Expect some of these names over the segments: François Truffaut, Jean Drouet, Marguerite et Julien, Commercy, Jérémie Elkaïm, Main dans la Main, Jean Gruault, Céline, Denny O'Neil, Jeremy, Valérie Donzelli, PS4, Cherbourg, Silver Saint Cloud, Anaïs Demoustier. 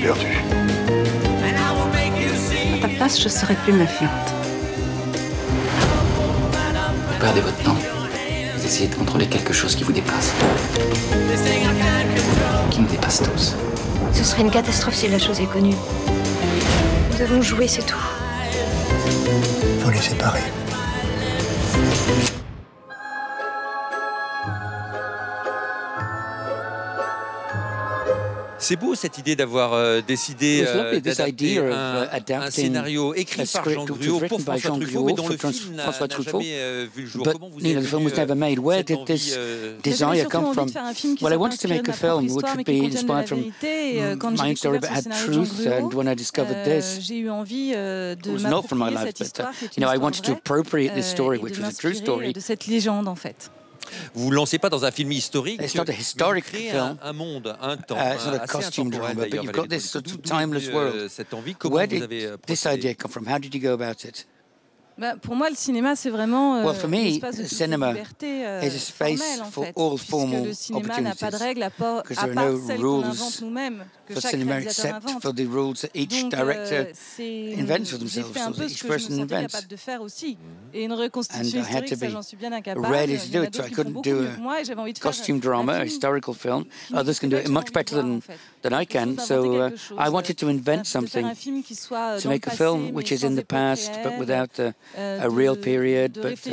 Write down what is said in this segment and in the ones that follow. perdu. À ta place, je serais plus méfiante. Vous perdez votre temps. Vous essayez de contrôler quelque chose qui vous dépasse. Qui nous dépasse tous. Ce serait une catastrophe si la chose est connue. Nous devons jouer, c'est tout. Faut les séparer. C'est beau cette idée d'avoir décidé d'adapter un scénario écrit par Jean Gruault pour François Truffaut, mais dont le film n'a jamais vu le jour. Comment vous avez envie de faire un film qui s'inspire de ma propre histoire, mais qui contienne la vérité. Quand j'ai découvert ce scénario de Jean Gruault, j'ai eu envie de m'approprier cette histoire qui est une histoire vraie et de m'inspirer de cette légende, en fait. Vous ne vous lancez pas dans un film historique, vous créez un monde, un temps, assez intemporel d'ailleurs, Valérie Donzelli. Cette envie, comment vous avez procédé? Bah, pour moi, le cinéma, c'est vraiment un espace de liberté formelle, en fait, puisque le cinéma n'a pas de règles à part celles qu'on invente nous-mêmes, que chaque réalisateur invente. Donc, j'ai fait un peu ce que je me sentais capable de faire aussi. Et une reconstitution historique, ça, j'en suis bien incapable. Il y en a d'autres qui font beaucoup mieux que moi, et j'avais envie de faire un film qui soit dans le passé, mais sans époque. A real period, but to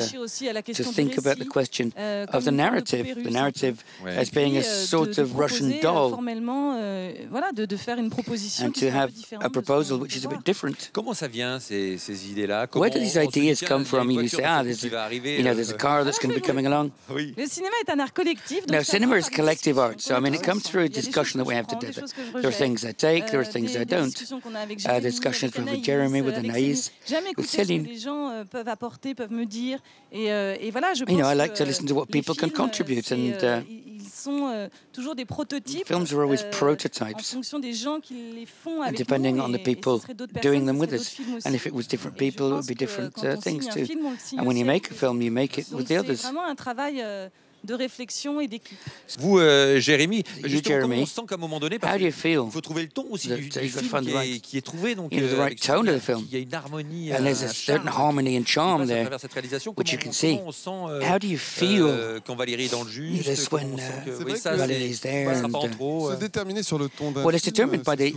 think about the question of the narrative as being a sort of Russian doll, and to have a proposal which is a bit different. Comment ça vient ces idées-là? Where do these ideas come from? You say, there's a car that's going to be coming along. Le cinéma est un art collectif. Now, cinema is collective art, so I mean, it comes through a discussion that we have together. There are things I take, there are things I don't. Discussions with Jeremy, with Anaïs, with Céline. Peuvent apporter, peuvent me dire, et voilà, je pense ils sont toujours des prototypes en fonction des gens qui les font avec nous, et ce serait d'autres personnes qui feraient d'autres films aussi. Et je pense que quand on signe un film, on le signe aussi. Donc c'est vraiment un travail de réflexion et d'équipe. Vous, Jérémy, on sent qu'à un moment donné, il faut trouver le ton aussi du film qui est trouvé. Donc, il y a une harmonie, un charme à travers cette réalisation. Comment on sent quand Valérie est dans le jus, ça ne pas trop. C'est déterminé sur le ton d'un film. C'est souvent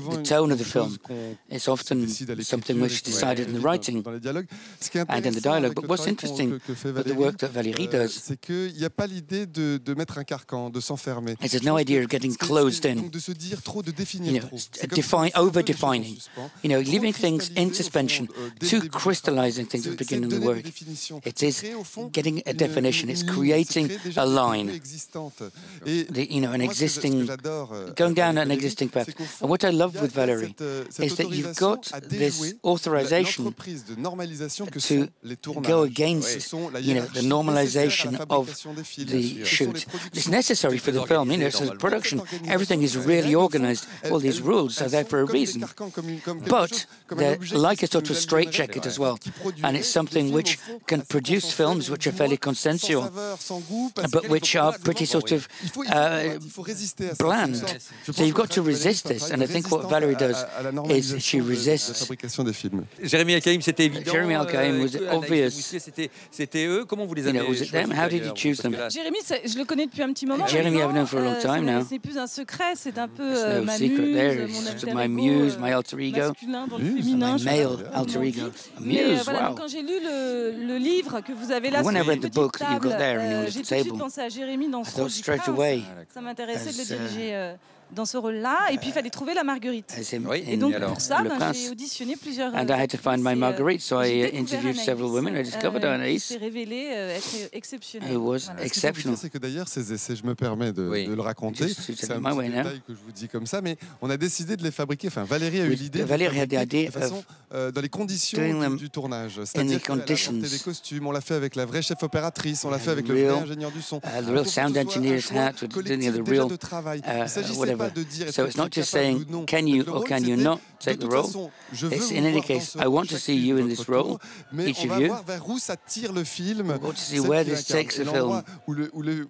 dans les dialogues. Ce qui est intéressant avec le travail, c'est qu'il n'y a pas l'idée de mettre un carcan, de s'enfermer. Donc de se dire trop, de définir trop. Over-defining. Leaving things in suspension, too crystallizing things at the beginning of the work. It is getting a definition. It's creating a line. An existing, going down an existing path. And what I love with Valérie is that you've got this authorization to go against the normalization of the shoot. It's necessary for the film, it's a production. Everything is really organized. All these rules are there for a reason. But they're like a sort of straitjacket as well. And it's something which can produce films which are fairly consensual, but which are pretty sort of bland. So you've got to resist this. And I think what Valérie does is she resists. Jérémie Elkaïm, c'était évident. Jérémie Elkaïm was obvious. C'était eux. Comment vous les avez choisis? How did you choose them? Jérémy, je le connais depuis un petit moment. C'est plus un secret, c'est un peu ma muse, mon alter ego, masculin dans le féminin. Mais voilà, quand j'ai lu le livre que vous avez là sur une petite table, j'ai tout de suite pensé à Jérémy dans ce rôle. Ça m'intéressait de le diriger dans ce rôle-là, et puis il fallait trouver la Marguerite. Et donc pour ça, j'ai auditionné plusieurs. And I had to find my Marguerite, so I interviewed several women. I discovered Anaïs. C'est révélé être exceptionnel. It was exceptional. C'est que d'ailleurs ces essais, je me permets de le raconter. C'est un petit détail que je vous dis comme ça, mais on a décidé de les fabriquer. Enfin, Valérie a eu l'idée. Valérie a l'idée de façon dans les conditions du tournage. C'est-à-dire qu'on a porté des costumes, on l'a fait avec la vraie chef opératrice, on l'a fait avec le vrai ingénieur du son. The real sound engineer's hat, the real. capable de dire, so it's not just saying can you or can you not take the role. It's in any case, I want to see you in this role, each of you. I want to see where this takes the film.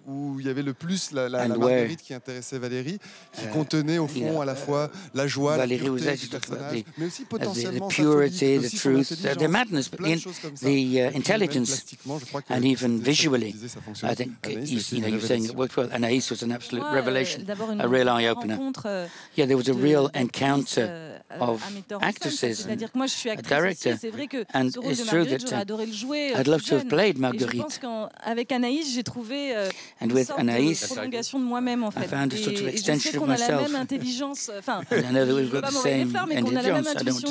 Où il y avait le plus la Marguerite qui intéressait Valérie, qui contenait au fond à la fois la joie, la pureté du personnage, mais aussi potentiellement sa folie, aussi son intelligence, plein de choses comme ça, plastiquement, je crois que ça fonctionnait. Anaïs was an absolute revelation, a real eye-opener. Yeah, there was a real encounter of actresses and a director. And it's true that I'd love to have played Marguerite. And with Anaïs, I found a sort of extension of myself. And I know that we've got the same intelligence. I don't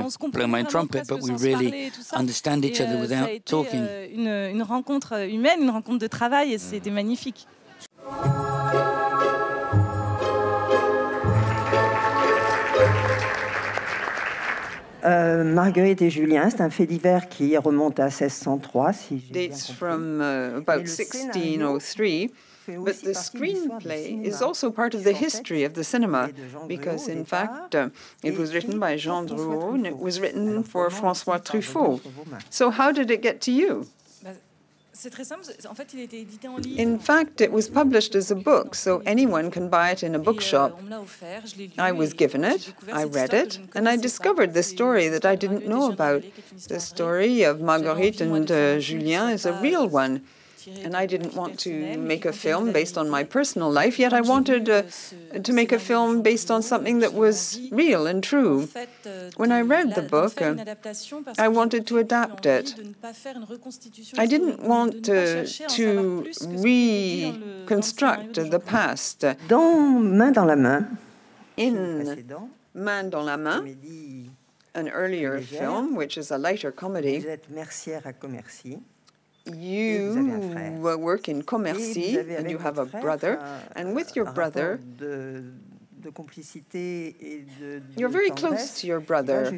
want to, blow my trumpet, but we really understand each other without talking. Une rencontre humaine, une rencontre de travail, et c'était magnifique. Marguerite et Julien, c'est un fait divers qui remonte à 1603. Dates from about 1603. But the screenplay is also part of the history of the cinema, because, in fact, it was written by Jean Drouet and it was written for François Truffaut. So how did it get to you? In fact, it was published as a book, so anyone can buy it in a bookshop. I was given it, I read it, and I discovered this story that I didn't know about. The story of Marguerite and Julien is a real one. And I didn't want to make a film based on my personal life, yet I wanted to make a film based on something that was real and true. When I read the book, I wanted to adapt it. I didn't want to reconstruct the past. In Main dans la Main, an earlier film, which is a lighter comedy, you work in Commercy, and you have a brother, and with your brother, you're very close to your brother.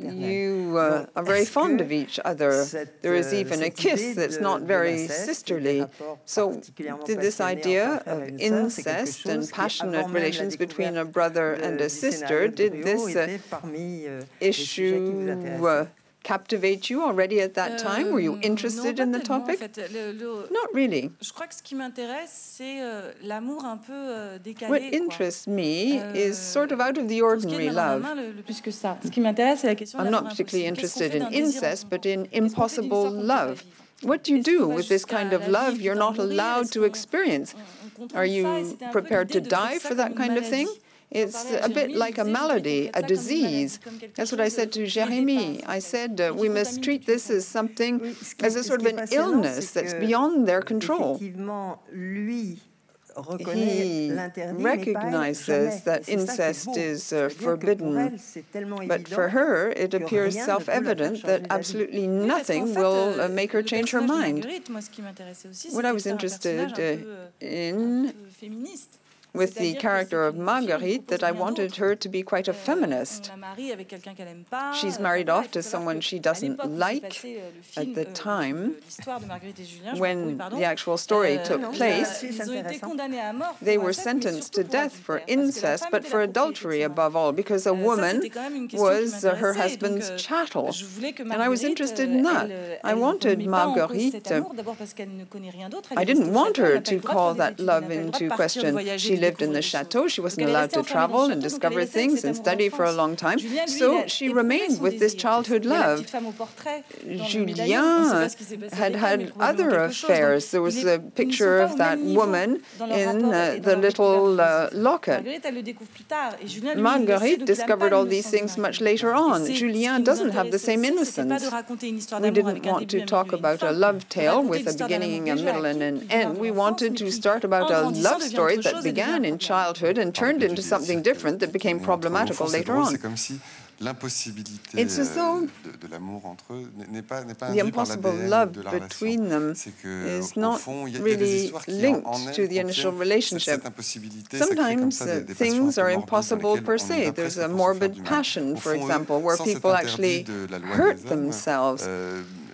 You are very fond of each other. There is even a kiss that's not very sisterly. So did this idea of incest and passionate relations between a brother and a sister, did this issue captivate you already at that time? Were you interested in the topic? Not really. What interests me is sort of out of the ordinary love. I'm not particularly interested in incest, but in impossible love. What do you do with this kind of love you're not allowed to experience? Are you prepared to die for that kind of thing? It's a bit like a malady, a disease. That's what I said to Jeremy. I said we must treat this as something, as a sort of an illness that's beyond their control. He recognizes that incest is forbidden, but for her it appears self-evident that absolutely nothing will make her change her mind. What I was interested in with the character of Marguerite, that I wanted her to be quite a feminist. She's married off to someone she doesn't like at the time when the actual story took place. They were sentenced to death for incest, but for adultery above all, because a woman was her husband's chattel. And I was interested in that. I wanted Marguerite. I didn't want her to call that love into question. She lived in the chateau, she wasn't allowed to travel and discover things and study for a long time, so she remained with this childhood love. Julien had had other affairs. There was a picture of that woman in the little locket. Marguerite discovered all these things much later on. Julien doesn't have the same innocence. We didn't want to talk about a love tale with a beginning, a middle, and an end. We wanted to start about a love story that began in childhood and turned into something different that became problematical later on. It's as though the impossible love between them is not really linked to the initial relationship. Sometimes things are impossible per se. There's a morbid passion, for example, where people actually hurt themselves.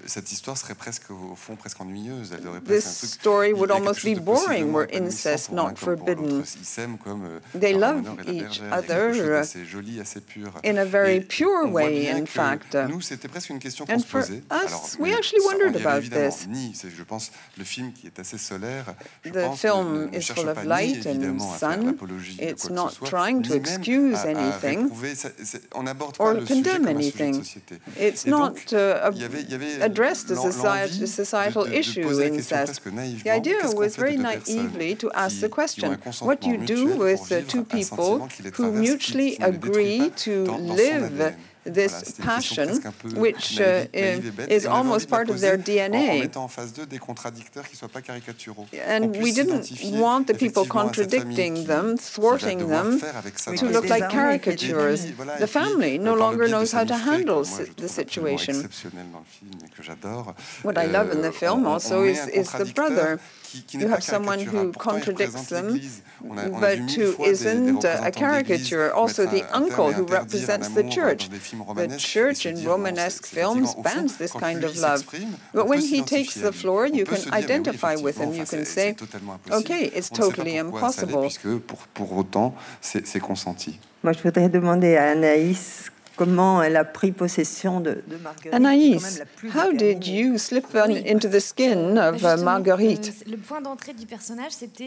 cette histoire serait presque au fond ennuyeuse. Elle aurait presque un truc. This story would almost be boring where incest not forbidden. Ils s'aiment comme they love each other. C'est joli, assez pur. In a very pure way, in fact. Nous, c'était presque une question qu'on se posait. Alors, we actually wondered about this. C'est, je pense, le film qui est assez solaire. The film is full of light and sun. It's not trying to excuse anything or condemn anything. It's not addressed the societal issue in incest. The idea was very naively to ask the question, what do you do with two people who mutually agree to live this passion, which is almost part of their DNA. And we didn't want the people contradicting them, thwarting them, to look like caricatures. The family no longer knows how to handle the situation. What I love in the film also is the brother. You have someone who contradicts them, but who isn't a caricature. Also, the uncle who represents the church. The church in Romanesque films bans this kind of love. But when he takes the floor, you can identify with him. You can say, okay, it's totally impossible. Pour autant, c'est consenti. Moi, je voudrais demander à Anaïs. Comment elle a pris possession de Marguerite. Anaïs, how did you slip into the skin of Marguerite?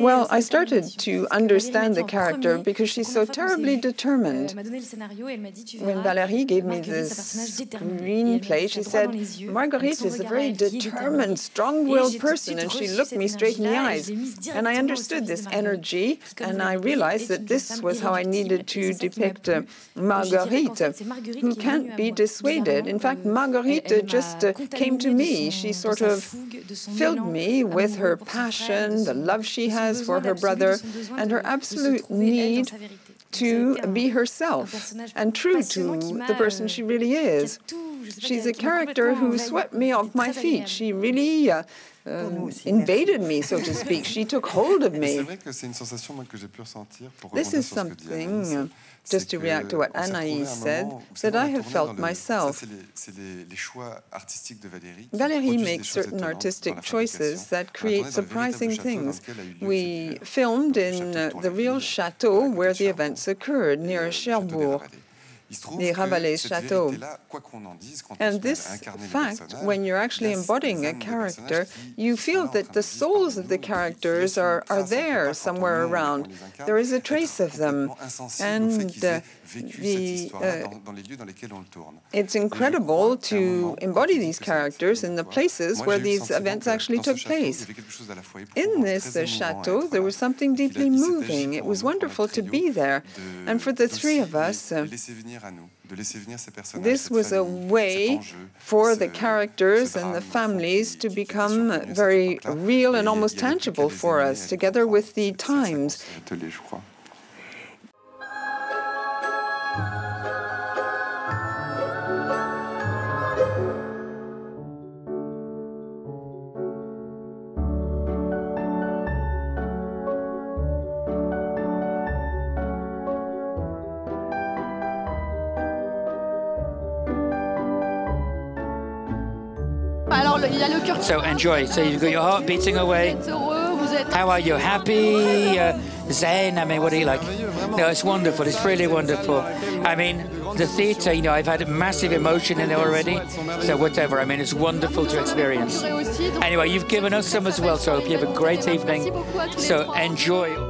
Well, I started to understand the character because she's so terribly determined. When Valérie gave me this screenplay, she said, Marguerite is a very determined, strong-willed person, and she looked me straight in the eyes. And I understood this energy, and I realized that this was how I needed to depict Marguerite, who can't be dissuaded. In fact, Marguerite just came to me. She sort of filled me with her passion, the love she has for her brother, and her absolute need to be herself and true to the person she really is. She's a character who swept me off my feet. She really invaded me, so to speak. She took hold of me. This is something, just to react to what Anaïs said, that I have felt myself. Valérie makes certain artistic choices that create surprising things. We filmed in the real chateau where the events occurred, near Cherbourg. The Rabelais Chateau. And this fact, when you're actually embodying a character, you feel that the souls of the characters are there somewhere around. There is a trace of them. And it's incredible to embody these characters in the places where these events actually took place. In this chateau, there was something deeply moving. It was wonderful to be there. And for the three of us, this was a way for the characters and the families to become very real and almost tangible for us, together with the times. So enjoy. So you've got your heart beating away. How are you? Happy? Zen? I mean, what are you like? No, it's wonderful. It's really wonderful. I mean, the theatre, you know, I've had massive emotion in there already. So whatever, I mean, it's wonderful to experience. Anyway, you've given us some as well, so I hope you have a great evening. So enjoy.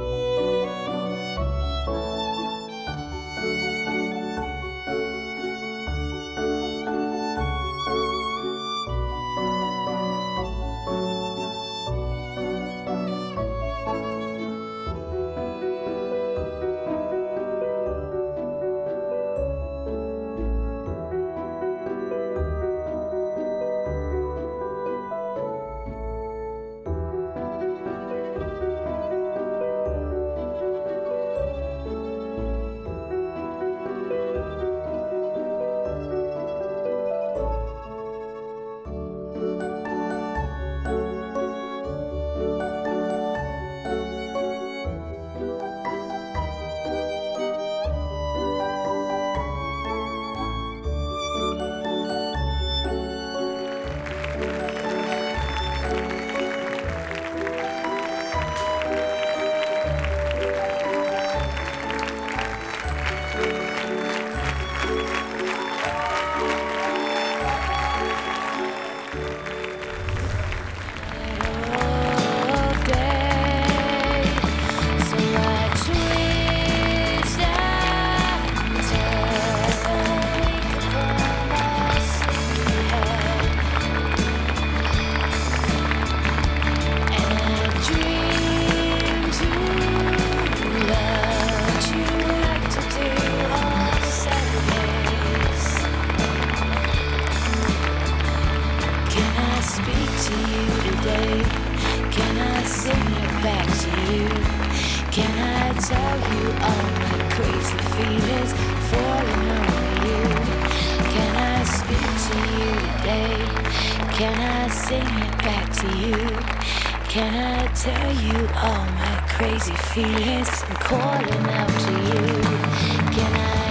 feelings falling on you. Can I speak to you today? Can I sing it back to you? Can I tell you all my crazy feelings? I'm calling out to you. Can I